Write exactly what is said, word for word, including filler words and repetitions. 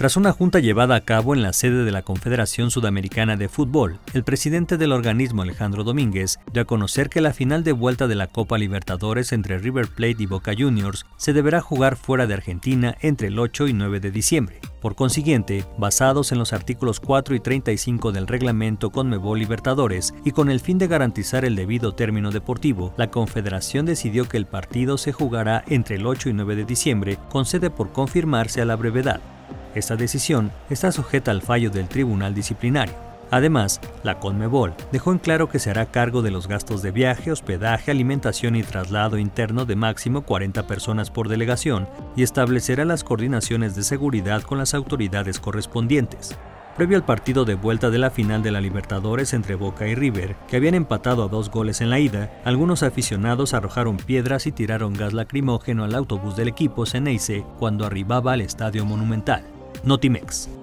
Tras una junta llevada a cabo en la sede de la Confederación Sudamericana de Futbol, el presidente del organismo, Alejandro Domínguez, dio a conocer que la final de vuelta de la Copa Libertadores entre River Plate y Boca Juniors se deberá jugar fuera de Argentina entre el ocho y nueve de diciembre. Por consiguiente, basados en los artículos cuatro y treinta y cinco del reglamento CONMEBOL Libertadores y con el fin de garantizar el debido término deportivo, la Confederación decidió que el partido se jugará entre el ocho y nueve de diciembre, con sede por confirmarse a la brevedad. Esta decisión está sujeta al fallo del Tribunal Disciplinario. Además, la CONMEBOL dejó en claro que se hará cargo de los gastos de viaje, hospedaje, alimentación y traslado interno de máximo cuarenta personas por delegación y establecerá las coordinaciones de seguridad con las autoridades correspondientes. Previo al partido de vuelta de la final de la Libertadores entre Boca y River, que habían empatado a dos goles en la ida, algunos aficionados arrojaron piedras y tiraron gas lacrimógeno al autobús del equipo Xeneize cuando arribaba al Estadio Monumental. Notimex.